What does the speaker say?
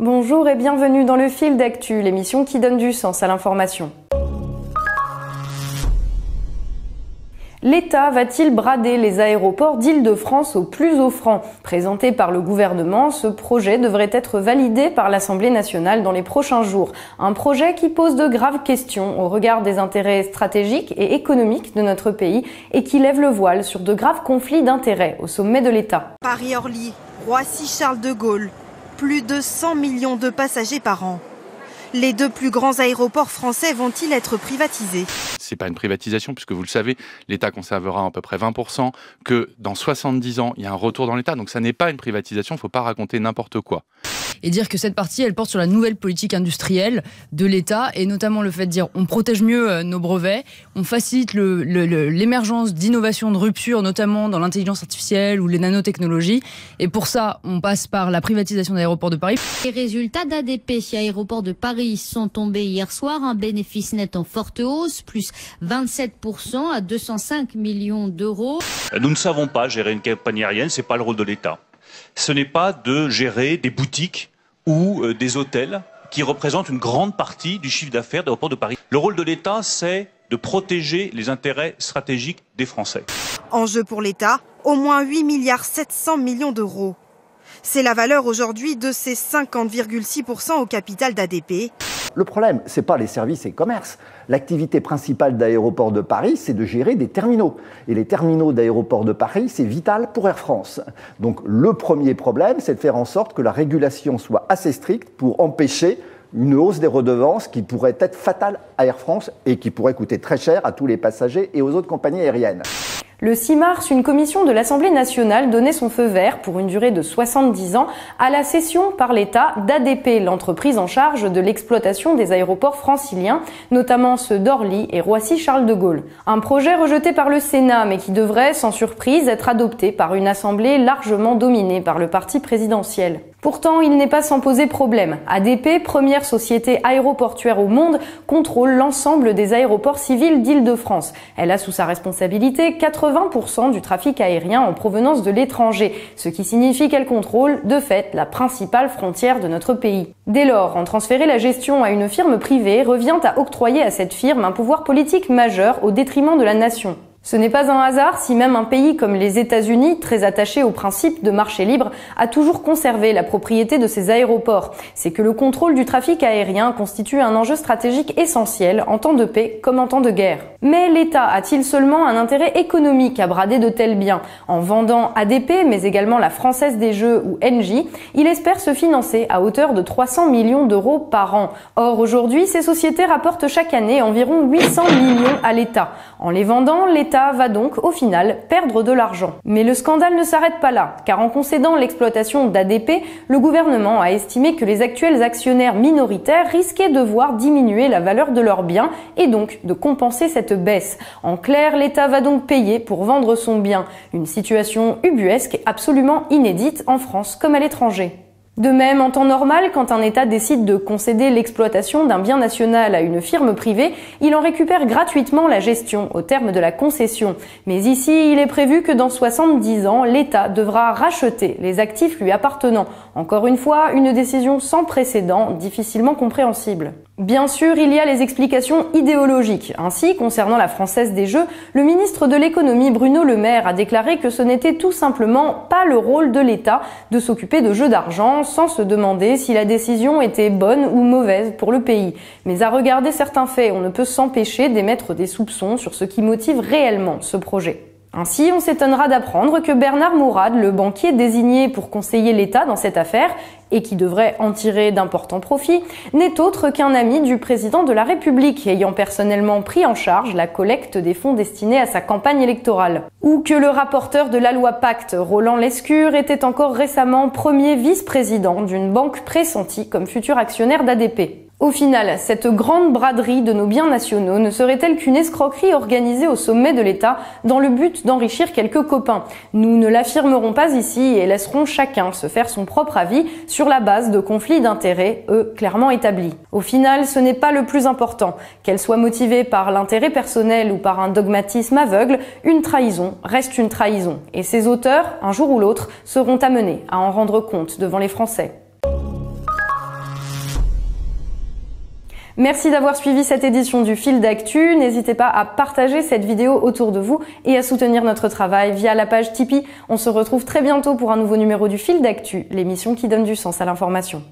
Bonjour et bienvenue dans Le Fil d'Actu, l'émission qui donne du sens à l'information. L'État va-t-il brader les aéroports d'Île-de-France au plus offrant ? Présenté par le gouvernement, ce projet devrait être validé par l'Assemblée nationale dans les prochains jours. Un projet qui pose de graves questions au regard des intérêts stratégiques et économiques de notre pays et qui lève le voile sur de graves conflits d'intérêts au sommet de l'État. Paris-Orly, Roissy-Charles de Gaulle, plus de 100 millions de passagers par an. Les deux plus grands aéroports français vont-ils être privatisés ? C'est pas une privatisation puisque vous le savez, l'État conservera à peu près 20%, que dans 70 ans, il y a un retour dans l'État. Donc ça n'est pas une privatisation, il ne faut pas raconter n'importe quoi. Et dire que cette partie, elle porte sur la nouvelle politique industrielle de l'État et notamment le fait de dire on protège mieux nos brevets, on facilite l'émergence d'innovations de rupture, notamment dans l'intelligence artificielle ou les nanotechnologies. Et pour ça, on passe par la privatisation d'Aéroports de Paris. Les résultats d'ADP chez Aéroports de Paris sont tombés hier soir, un bénéfice net en forte hausse, plus 27% à 205 millions d'euros. Nous ne savons pas gérer une compagnie aérienne, ce n'est pas le rôle de l'État. Ce n'est pas de gérer des boutiques ou des hôtels qui représentent une grande partie du chiffre d'affaires d'Aéroports de Paris. Le rôle de l'État, c'est de protéger les intérêts stratégiques des Français. Enjeu pour l'État, au moins 8,7 milliards d'euros. C'est la valeur aujourd'hui de ces 50,6% au capital d'ADP. Le problème, ce n'est pas les services et commerces. L'activité principale d'Aéroports de Paris, c'est de gérer des terminaux. Et les terminaux d'Aéroports de Paris, c'est vital pour Air France. Donc le premier problème, c'est de faire en sorte que la régulation soit assez stricte pour empêcher une hausse des redevances qui pourrait être fatale à Air France et qui pourrait coûter très cher à tous les passagers et aux autres compagnies aériennes. Le 6 mars, une commission de l'Assemblée nationale donnait son feu vert pour une durée de 70 ans à la cession par l'État d'ADP, l'entreprise en charge de l'exploitation des aéroports franciliens, notamment ceux d'Orly et Roissy-Charles de Gaulle. Un projet rejeté par le Sénat, mais qui devrait, sans surprise, être adopté par une assemblée largement dominée par le parti présidentiel. Pourtant, il n'est pas sans poser problème. ADP, première société aéroportuaire au monde, contrôle l'ensemble des aéroports civils d'Île-de-France. Elle a sous sa responsabilité 80% du trafic aérien en provenance de l'étranger, ce qui signifie qu'elle contrôle, de fait, la principale frontière de notre pays. Dès lors, en transférer la gestion à une firme privée revient à octroyer à cette firme un pouvoir politique majeur au détriment de la nation. Ce n'est pas un hasard si même un pays comme les États-Unis, très attaché au principe de marché libre, a toujours conservé la propriété de ses aéroports. C'est que le contrôle du trafic aérien constitue un enjeu stratégique essentiel en temps de paix comme en temps de guerre. Mais l'État a-t-il seulement un intérêt économique à brader de tels biens ? En vendant ADP, mais également la Française des Jeux ou Engie, il espère se financer à hauteur de 300 millions d'euros par an. Or, aujourd'hui, ces sociétés rapportent chaque année environ 800 millions à l'État. En les vendant, l'État va donc, au final, perdre de l'argent. Mais le scandale ne s'arrête pas là, car en concédant l'exploitation d'ADP, le gouvernement a estimé que les actuels actionnaires minoritaires risquaient de voir diminuer la valeur de leurs biens et donc de compenser cette baisse. En clair, l'État va donc payer pour vendre son bien. Une situation ubuesque absolument inédite en France comme à l'étranger. De même, en temps normal, quand un État décide de concéder l'exploitation d'un bien national à une firme privée, il en récupère gratuitement la gestion au terme de la concession. Mais ici, il est prévu que dans 70 ans, l'État devra racheter les actifs lui appartenant. Encore une fois, une décision sans précédent, difficilement compréhensible. Bien sûr, il y a les explications idéologiques. Ainsi, concernant la Française des Jeux, le ministre de l'économie Bruno Le Maire a déclaré que ce n'était tout simplement pas le rôle de l'État de s'occuper de jeux d'argent sans se demander si la décision était bonne ou mauvaise pour le pays. Mais à regarder certains faits, on ne peut s'empêcher d'émettre des soupçons sur ce qui motive réellement ce projet. Ainsi, on s'étonnera d'apprendre que Bernard Mourad, le banquier désigné pour conseiller l'État dans cette affaire, et qui devrait en tirer d'importants profits, n'est autre qu'un ami du président de la République, ayant personnellement pris en charge la collecte des fonds destinés à sa campagne électorale. Ou que le rapporteur de la loi Pacte, Roland Lescure, était encore récemment premier vice-président d'une banque pressentie comme futur actionnaire d'ADP. Au final, cette grande braderie de nos biens nationaux ne serait-elle qu'une escroquerie organisée au sommet de l'État dans le but d'enrichir quelques copains ? Nous ne l'affirmerons pas ici et laisserons chacun se faire son propre avis sur la base de conflits d'intérêts, eux, clairement établis. Au final, ce n'est pas le plus important. Qu'elle soit motivée par l'intérêt personnel ou par un dogmatisme aveugle, une trahison reste une trahison. Et ses auteurs, un jour ou l'autre, seront amenés à en rendre compte devant les Français. Merci d'avoir suivi cette édition du Fil d'Actu. N'hésitez pas à partager cette vidéo autour de vous et à soutenir notre travail via la page Tipeee. On se retrouve très bientôt pour un nouveau numéro du Fil d'Actu, l'émission qui donne du sens à l'information.